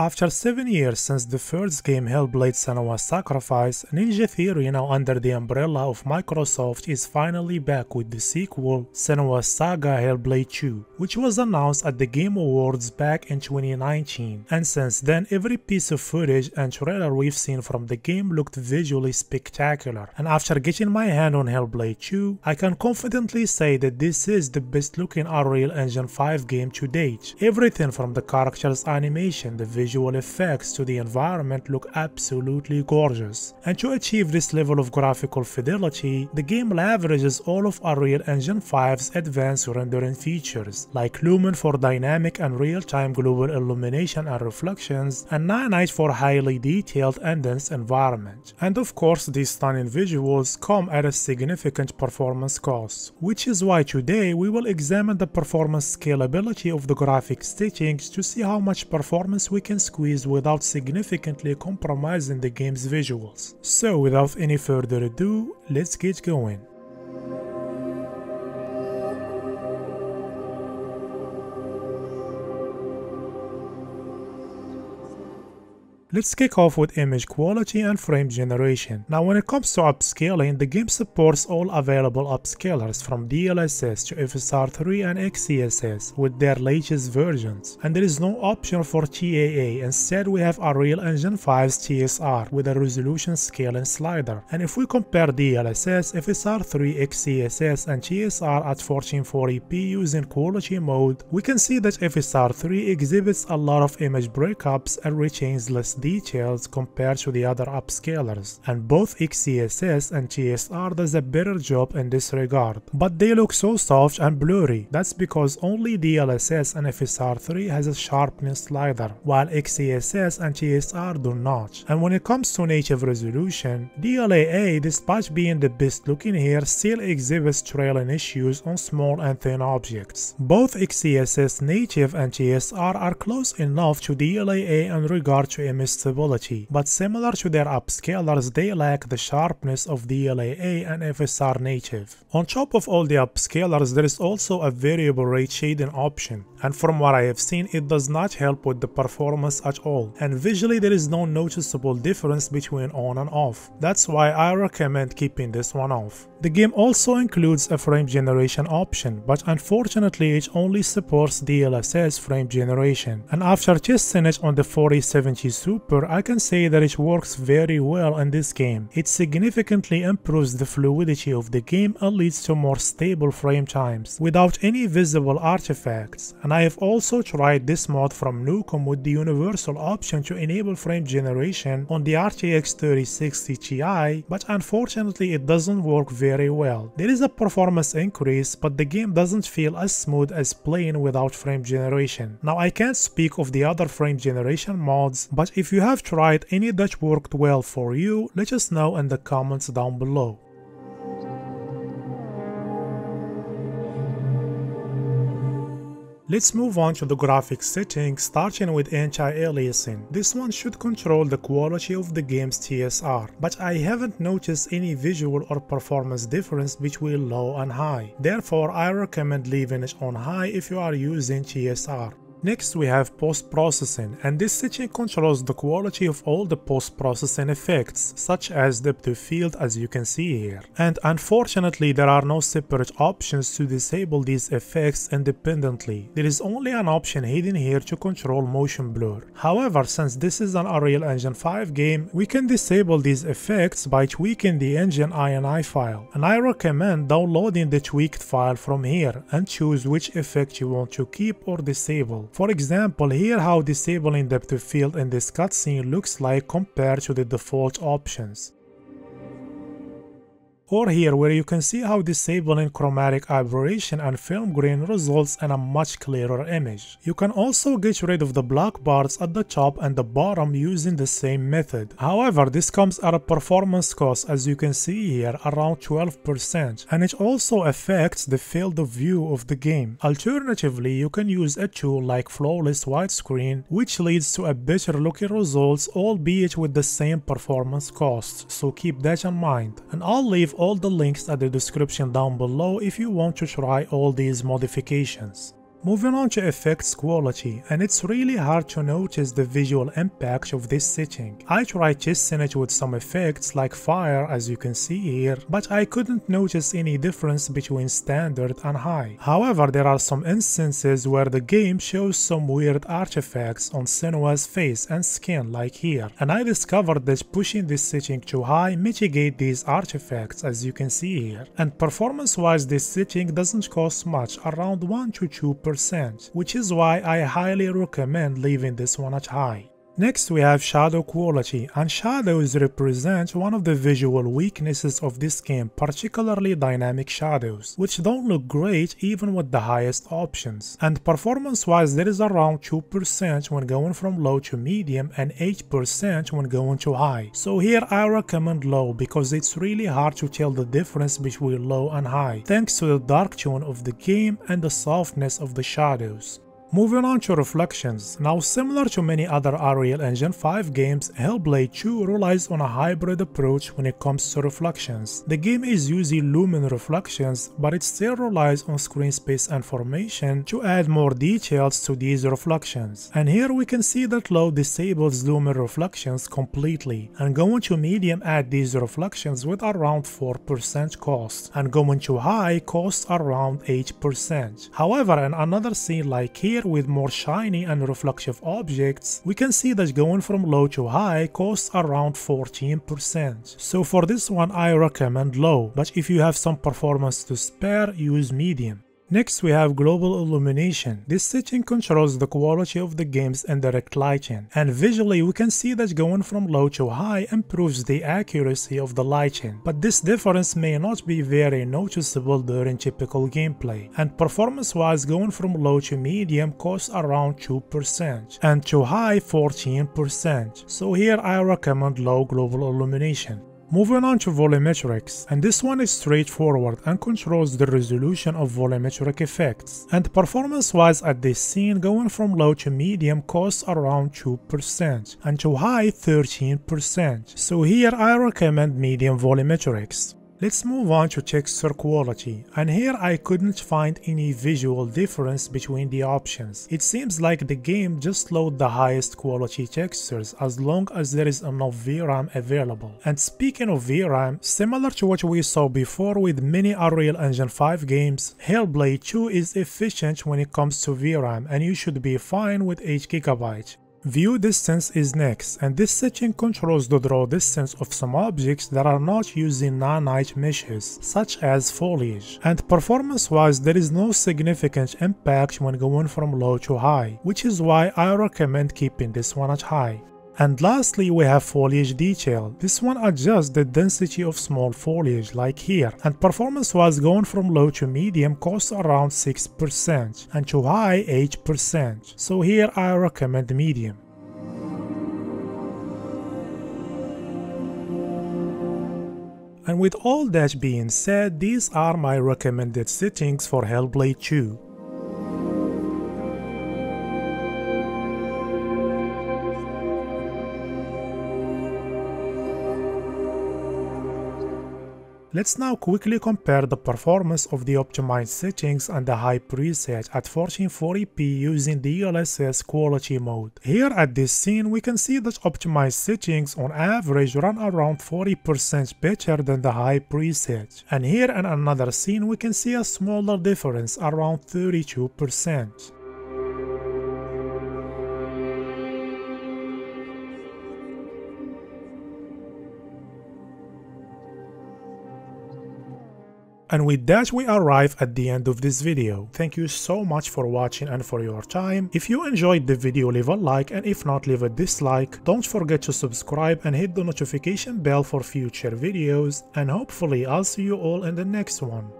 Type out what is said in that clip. After 7 years since the first game Hellblade Senua's Sacrifice, Ninja Theory, now under the umbrella of Microsoft, is finally back with the sequel Senua's Saga Hellblade 2, which was announced at the Game Awards back in 2019, and since then every piece of footage and trailer we've seen from the game looked visually spectacular, and after getting my hand on Hellblade 2, I can confidently say that this is the best looking Unreal Engine 5 game to date. Everything from the characters' animation, the visual effects to the environment look absolutely gorgeous, and to achieve this level of graphical fidelity, the game leverages all of Unreal Engine 5's advanced rendering features, like Lumen for dynamic and real-time global illumination and reflections, and Nanite for highly detailed and dense environment. And of course, these stunning visuals come at a significant performance cost, which is why today we will examine the performance scalability of the graphics settings to see how much performance we can squeeze without significantly compromising the game's visuals. So without any further ado, let's get going. Let's kick off with image quality and frame generation. Now when it comes to upscaling, the game supports all available upscalers from DLSS to FSR 3 and XeSS with their latest versions, and there is no option for TAA. Instead we have Unreal Engine 5's TSR with a resolution scaling slider, and if we compare DLSS, FSR 3, XeSS and TSR at 1440p using quality mode, we can see that FSR 3 exhibits a lot of image breakups and retains less details compared to the other upscalers, and both XeSS and TSR does a better job in this regard, but they look so soft and blurry. That's because only DLSS and FSR 3 has a sharpness slider, while XeSS and TSR do not. And when it comes to native resolution, DLAA, despite being the best looking here, still exhibits trailing issues on small and thin objects. Both XeSS native and TSR are close enough to DLAA in regard to image stability, but similar to their upscalers, they lack the sharpness of DLAA and FSR native. On top of all the upscalers, there is also a variable rate shading option, and from what I have seen, it does not help with the performance at all, and visually there is no noticeable difference between on and off. That's why I recommend keeping this one off. The game also includes a frame generation option, but unfortunately it only supports DLSS frame generation, and after testing it on the 4070 Super, I can say that it works very well in this game. It significantly improves the fluidity of the game and leads to more stable frame times without any visible artifacts, and I have also tried this mod from Nukem with the universal option to enable frame generation on the RTX 3060 Ti, but unfortunately it doesn't work very well. There is a performance increase, but the game doesn't feel as smooth as playing without frame generation. Now I can't speak of the other frame generation mods, but if you have tried any that worked well for you, let us know in the comments down below. Let's move on to the graphics settings, starting with anti-aliasing. This one should control the quality of the game's TSR, but I haven't noticed any visual or performance difference between low and high. Therefore, I recommend leaving it on high if you are using TSR. Next we have post-processing, and this setting controls the quality of all the post-processing effects, such as depth of field, as you can see here. And unfortunately there are no separate options to disable these effects independently. There is only an option hidden here to control motion blur. However, since this is an Unreal Engine 5 game, we can disable these effects by tweaking the engine ini file, and I recommend downloading the tweaked file from here and choose which effect you want to keep or disable. For example, here how disabling depth of field in this cutscene looks like compared to the default options. Or here where you can see how disabling chromatic aberration and film grain results in a much clearer image. You can also get rid of the black bars at the top and the bottom using the same method. However, this comes at a performance cost, as you can see here, around 12%, and it also affects the field of view of the game. Alternatively, you can use a tool like Flawless Widescreen, which leads to a better looking results, albeit with the same performance cost, so keep that in mind. And I'll leave all the links at the description down below if you want to try all these modifications. Moving on to effects quality, and it's really hard to notice the visual impact of this setting. I tried testing it with some effects like fire as you can see here, but I couldn't notice any difference between standard and high. However, there are some instances where the game shows some weird artifacts on Senua's face and skin like here, and I discovered that pushing this setting to high mitigates these artifacts as you can see here. And performance wise this setting doesn't cost much, around 1 to 2%. Which is why I highly recommend leaving this one at high. Next we have shadow quality, and shadows represent one of the visual weaknesses of this game, particularly dynamic shadows, which don't look great even with the highest options. And performance wise there is around 2% when going from low to medium and 8% when going to high. So here I recommend low because it's really hard to tell the difference between low and high thanks to the dark tone of the game and the softness of the shadows. Moving on to reflections. Now, similar to many other Unreal Engine 5 games, Hellblade 2 relies on a hybrid approach when it comes to reflections. The game is using Lumen reflections, but it still relies on screen space and formation to add more details to these reflections. And here we can see that low disables Lumen reflections completely, and going to medium add these reflections with around 4% cost, and going to high costs around 8%. However, in another scene like here, with more shiny and reflective objects, we can see that going from low to high costs around 14%. So for this one I recommend low, but if you have some performance to spare, use medium. Next we have global illumination. This setting controls the quality of the game's indirect lighting, and visually we can see that going from low to high improves the accuracy of the lighting, but this difference may not be very noticeable during typical gameplay. And performance wise going from low to medium costs around 2% and to high 14%, so here I recommend low global illumination. Moving on to volumetrics, and this one is straightforward and controls the resolution of volumetric effects. And performance wise at this scene going from low to medium costs around 2% and to high 13%, so here I recommend medium volumetrics. Let's move on to texture quality, and here I couldn't find any visual difference between the options. It seems like the game just loads the highest quality textures as long as there is enough VRAM available. And speaking of VRAM, similar to what we saw before with many Unreal Engine 5 games, Hellblade 2 is efficient when it comes to VRAM, and you should be fine with 8 GB. View distance is next, and this setting controls the draw distance of some objects that are not using Nanite meshes, such as foliage. And performance wise there is no significant impact when going from low to high, which is why I recommend keeping this one at high. And lastly we have foliage detail. This one adjusts the density of small foliage like here, and performance wise going from low to medium costs around 6% and to high 8%, so here I recommend medium. And with all that being said, these are my recommended settings for Hellblade 2. Let's now quickly compare the performance of the optimized settings and the high preset at 1440p using DLSS quality mode. Here at this scene we can see that optimized settings on average run around 40% better than the high preset. And here in another scene we can see a smaller difference, around 32%. And with that we arrive at the end of this video. Thank you so much for watching and for your time. If you enjoyed the video, leave a like, and if not, leave a dislike. Don't forget to subscribe and hit the notification bell for future videos, and hopefully I'll see you all in the next one.